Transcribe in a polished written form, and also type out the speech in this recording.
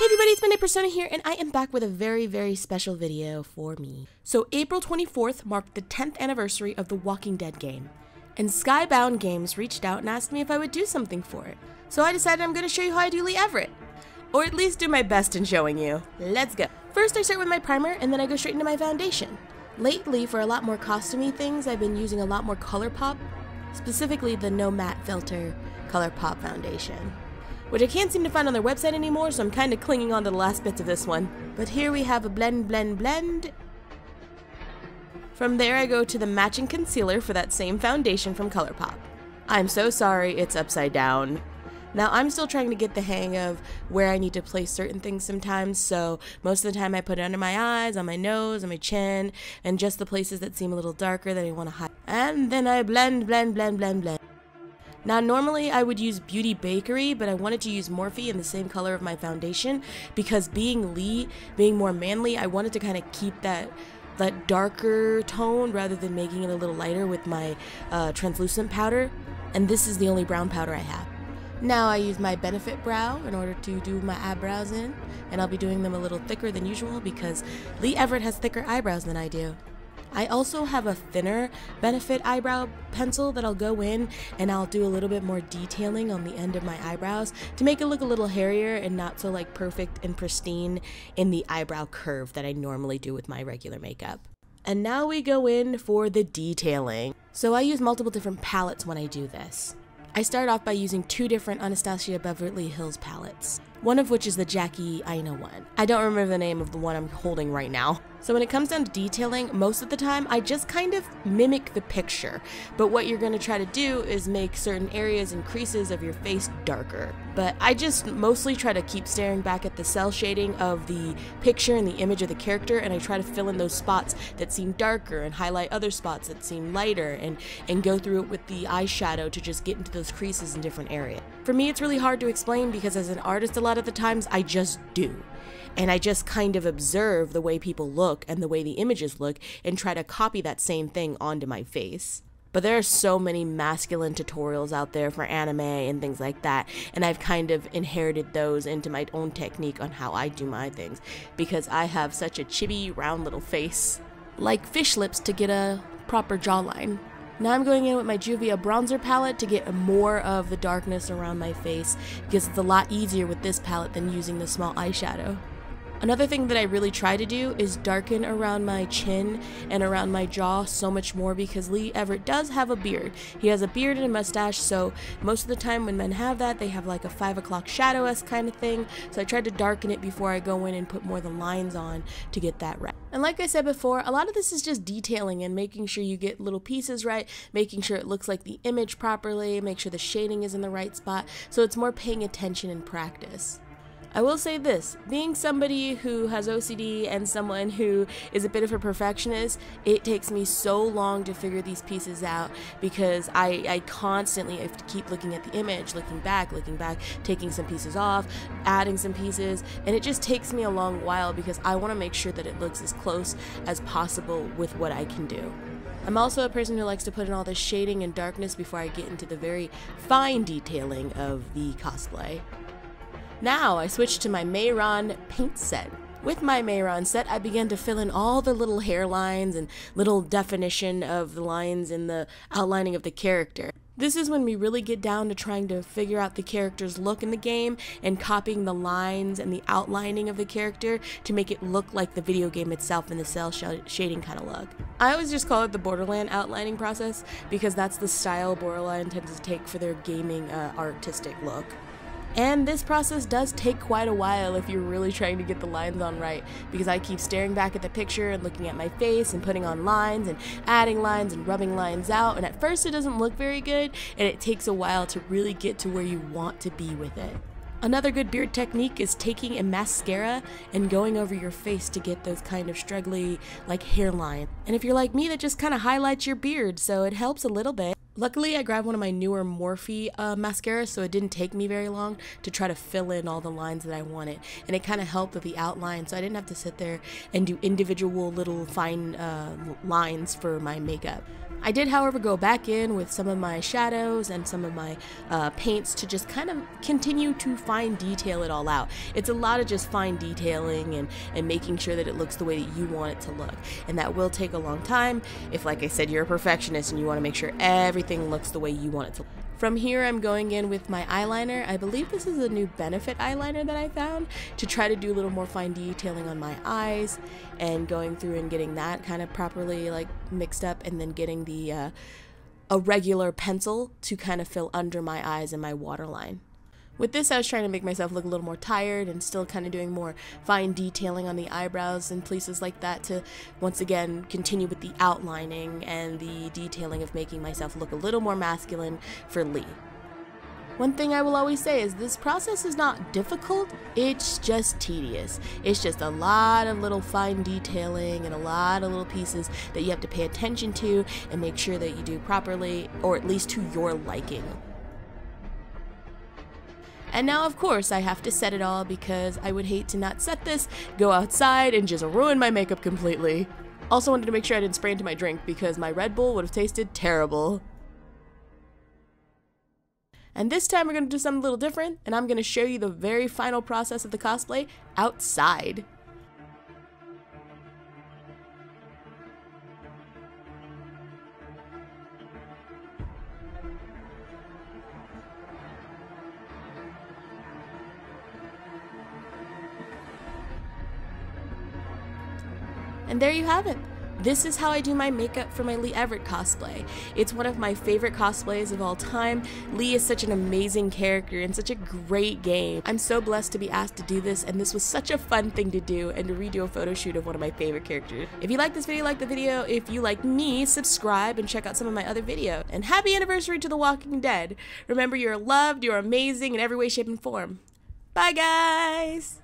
Hey everybody, it's Midnight Pursona here, and I am back with a very special video for me. So April 24th marked the 10th anniversary of The Walking Dead game, and Skybound Games reached out and asked me if I would do something for it. So I decided I'm gonna show you how I do Lee Everett. Or at least do my best in showing you. Let's go. First I start with my primer, and then I go straight into my foundation. Lately, for a lot more costumey things, I've been using a lot more ColourPop, specifically the No Matte Filter ColourPop foundation, which I can't seem to find on their website anymore, so I'm kind of clinging on to the last bits of this one. But here we have a blend. From there I go to the matching concealer for that same foundation from ColourPop. I'm so sorry, it's upside down. Now I'm still trying to get the hang of where I need to place certain things sometimes, so most of the time I put it under my eyes, on my nose, on my chin, and just the places that seem a little darker that I want to hide. And then I blend. Now normally I would use Beauty Bakery, but I wanted to use Morphe in the same color of my foundation because being Lee, being more manly, I wanted to kind of keep that darker tone rather than making it a little lighter with my translucent powder. And this is the only brown powder I have. Now I use my Benefit brow in order to do my eyebrows in, and I'll be doing them a little thicker than usual because Lee Everett has thicker eyebrows than I do. I also have a thinner Benefit eyebrow pencil that I'll go in and I'll do a little bit more detailing on the end of my eyebrows to make it look a little hairier and not so like perfect and pristine in the eyebrow curve that I normally do with my regular makeup. And now we go in for the detailing. So I use multiple different palettes when I do this. I start off by using two different Anastasia Beverly Hills palettes, one of which is the Jackie Aina one. I don't remember the name of the one I'm holding right now. So when it comes down to detailing, most of the time I just kind of mimic the picture, but what you're gonna try to do is make certain areas and creases of your face darker. But I just mostly try to keep staring back at the cell shading of the picture and the image of the character, and I try to fill in those spots that seem darker and highlight other spots that seem lighter and go through it with the eyeshadow to just get into those creases in different areas. For me, it's really hard to explain because as an artist, a lot of the times I just do. And I just kind of observe the way people look and the way the images look and try to copy that same thing onto my face. But there are so many masculine tutorials out there for anime and things like that, and I've kind of inherited those into my own technique on how I do my things because I have such a chibi, round little face. Like fish lips to get a proper jawline. Now I'm going in with my Juvia bronzer palette to get more of the darkness around my face because it's a lot easier with this palette than using the small eyeshadow. Another thing that I really try to do is darken around my chin and around my jaw so much more because Lee Everett does have a beard. He has a beard and a mustache, so most of the time when men have that, they have like a 5 o'clock shadow-esque kind of thing, so I tried to darken it before I go in and put more of the lines on to get that right. And like I said before, a lot of this is just detailing and making sure you get little pieces right, making sure it looks like the image properly, make sure the shading is in the right spot, so it's more paying attention and practice. I will say this, being somebody who has OCD and someone who is a bit of a perfectionist, it takes me so long to figure these pieces out because I constantly have to keep looking at the image, looking back, taking some pieces off, adding some pieces, and it just takes me a long while because I want to make sure that it looks as close as possible with what I can do. I'm also a person who likes to put in all the shading and darkness before I get into the very fine detailing of the cosplay. Now I switch to my Mehron paint set. With my Mehron set, I began to fill in all the little hairlines and little definition of the lines in the outlining of the character. This is when we really get down to trying to figure out the character's look in the game and copying the lines and the outlining of the character to make it look like the video game itself and the cell shading kind of look. I always just call it the Borderlands outlining process because that's the style Borderlands tends to take for their gaming artistic look. And this process does take quite a while if you're really trying to get the lines on right, because I keep staring back at the picture and looking at my face and putting on lines and adding lines and rubbing lines out, and at first it doesn't look very good, and it takes a while to really get to where you want to be with it. Another good beard technique is taking a mascara and going over your face to get those kind of straggly like hairline. And if you're like me, that just kind of highlights your beard, so it helps a little bit. Luckily, I grabbed one of my newer Morphe mascaras, so it didn't take me very long to try to fill in all the lines that I wanted, and it kind of helped with the outline, so I didn't have to sit there and do individual little fine lines for my makeup. I did, however, go back in with some of my shadows and some of my paints to just kind of continue to fine detail it all out. It's a lot of just fine detailing and making sure that it looks the way that you want it to look. And that will take a long time if, like I said, you're a perfectionist and you want to make sure everything looks the way you want it to look. From here, I'm going in with my eyeliner. I believe this is a new Benefit eyeliner that I found, to try to do a little more fine detailing on my eyes, and going through and getting that kind of properly like mixed up, and then getting the a regular pencil to kind of fill under my eyes and my waterline. With this, I was trying to make myself look a little more tired and still kind of doing more fine detailing on the eyebrows and places like that to, once again, continue with the outlining and the detailing of making myself look a little more masculine for Lee. One thing I will always say is this process is not difficult, it's just tedious. It's just a lot of little fine detailing and a lot of little pieces that you have to pay attention to and make sure that you do properly, or at least to your liking. And now, of course, I have to set it all, because I would hate to not set this, go outside, and just ruin my makeup completely. Also wanted to make sure I didn't spray into my drink, because my Red Bull would have tasted terrible. And this time we're going to do something a little different, and I'm going to show you the very final process of the cosplay outside. And there you have it. This is how I do my makeup for my Lee Everett cosplay. It's one of my favorite cosplays of all time. Lee is such an amazing character and such a great game. I'm so blessed to be asked to do this, and this was such a fun thing to do and to redo a photo shoot of one of my favorite characters. If you like this video, like the video. If you like me, subscribe and check out some of my other videos. And happy anniversary to The Walking Dead. Remember, you're loved, you're amazing in every way, shape, and form. Bye, guys!